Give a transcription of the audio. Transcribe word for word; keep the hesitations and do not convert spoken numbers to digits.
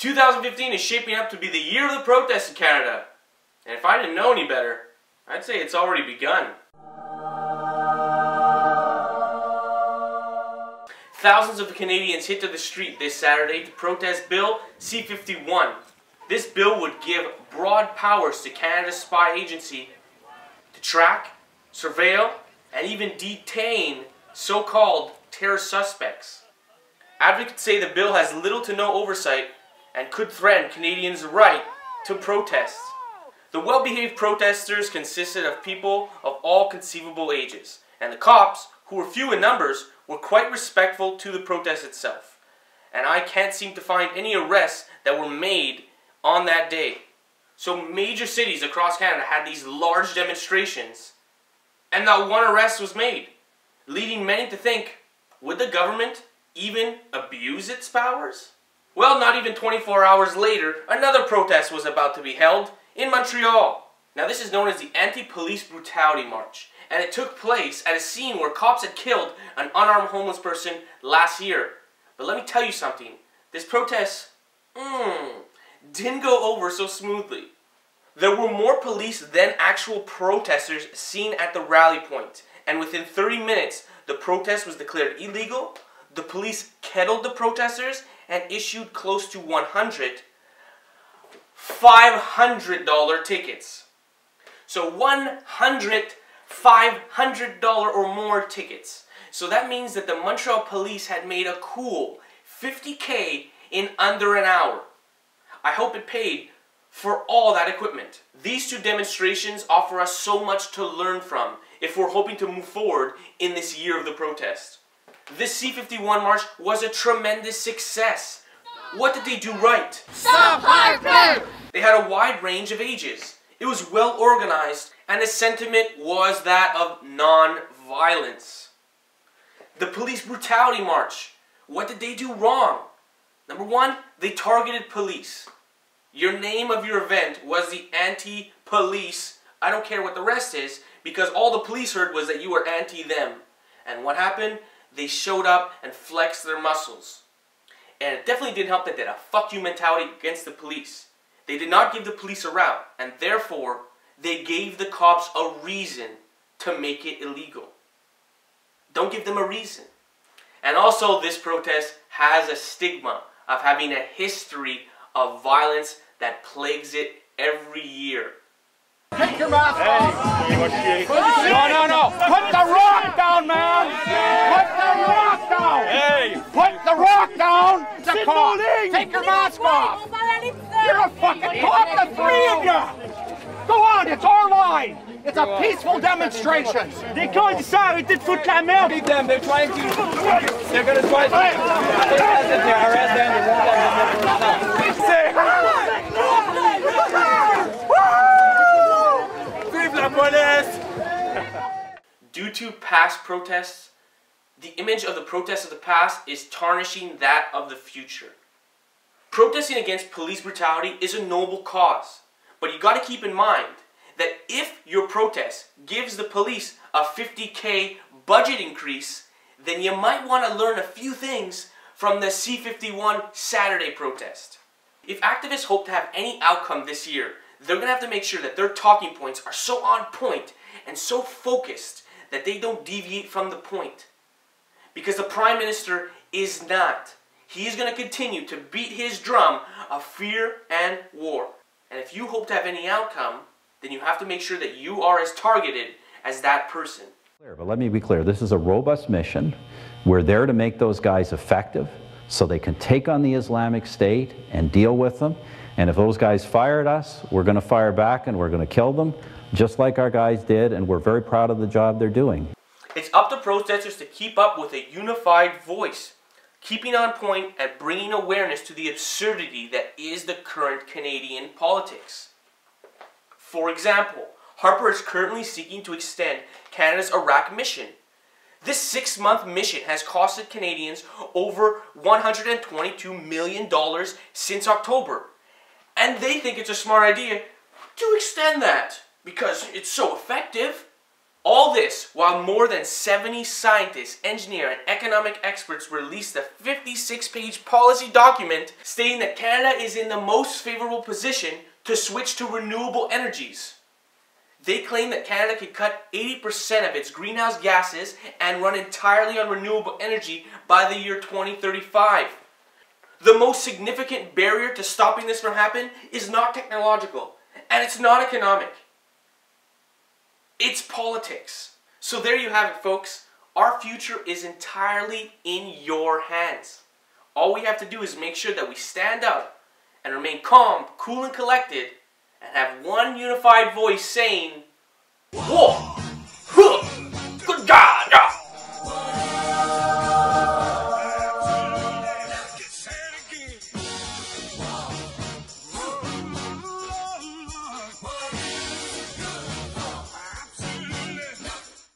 two thousand fifteen is shaping up to be the year of the protests in Canada. And if I didn't know any better, I'd say it's already begun. Thousands of Canadians hit to the street this Saturday to protest Bill C fifty-one. This bill would give broad powers to Canada's spy agency to track, surveil, and even detain so-called terror suspects. Advocates say the bill has little to no oversight and could threaten Canadians' right to protest. The well-behaved protesters consisted of people of all conceivable ages, and the cops, who were few in numbers, were quite respectful to the protest itself. And I can't seem to find any arrests that were made on that day. So major cities across Canada had these large demonstrations, and not one arrest was made, leading many to think, would the government even abuse its powers? Well, not even twenty-four hours later, another protest was about to be held in Montreal. Now, this is known as the Anti-Police Brutality March, and it took place at a scene where cops had killed an unarmed homeless person last year. But let me tell you something, this protest, mmm, didn't go over so smoothly. There were more police than actual protesters seen at the rally point, and within thirty minutes, the protest was declared illegal, the police kettled the protesters, and issued close to one hundred five hundred dollar tickets. So one hundred five hundred dollar or more tickets. So that means that the Montreal police had made a cool fifty K in under an hour. I hope it paid for all that equipment. These two demonstrations offer us so much to learn from if we're hoping to move forward in this year of the protest. This C fifty-one march was a tremendous success. What did they do right? Stop high. They had a wide range of ages. It was well organized, and the sentiment was that of non-violence. The police brutality march. What did they do wrong? Number one, they targeted police. Your name of your event was the anti-police. I don't care what the rest is, because all the police heard was that you were anti-them. And what happened? They showed up and flexed their muscles. And it definitely didn't help that they had a fuck you mentality against the police. They did not give the police a route, and therefore, they gave the cops a reason to make it illegal. Don't give them a reason. And also, this protest has a stigma of having a history of violence that plagues it every year. Take your mask off! Hey, no, no, no! Put the rock down, man! Put the rock down! Hey! Put the rock down! It's a cop! Take your mask off! You're a fucking cop, the three of you! Go on, it's our line! It's a peaceful demonstration! They can't decide, they did foot la merde! Beat them, they're trying to... They're gonna try to... Arrest them, Due to past protests, the image of the protests of the past is tarnishing that of the future. Protesting against police brutality is a noble cause, but you got to keep in mind that if your protest gives the police a fifty K budget increase, then you might want to learn a few things from the C fifty-one Saturday protest. If activists hope to have any outcome this year, they're going to have to make sure that their talking points are so on point and so focused that they don't deviate from the point. Because the Prime Minister is not. He is going to continue to beat his drum of fear and war. And if you hope to have any outcome, then you have to make sure that you are as targeted as that person. But let me be clear, this is a robust mission. We're there to make those guys effective so they can take on the Islamic State and deal with them. And if those guys fire at us, we're going to fire back and we're going to kill them, just like our guys did, and we're very proud of the job they're doing. It's up to protesters to keep up with a unified voice, keeping on point and bringing awareness to the absurdity that is the current Canadian politics. For example, Harper is currently seeking to extend Canada's Iraq mission. This six-month mission has costed Canadians over one hundred twenty-two million dollars since October. And they think it's a smart idea to extend that because it's so effective. All this while more than seventy scientists, engineers, and economic experts released a fifty-six page policy document stating that Canada is in the most favorable position to switch to renewable energies. They claim that Canada could cut eighty percent of its greenhouse gases and run entirely on renewable energy by the year twenty thirty-five. The most significant barrier to stopping this from happening is not technological, and it's not economic. It's politics. So there you have it, folks. Our future is entirely in your hands. All we have to do is make sure that we stand up and remain calm, cool, and collected, and have one unified voice saying, "Whoa! Huh! Good God!"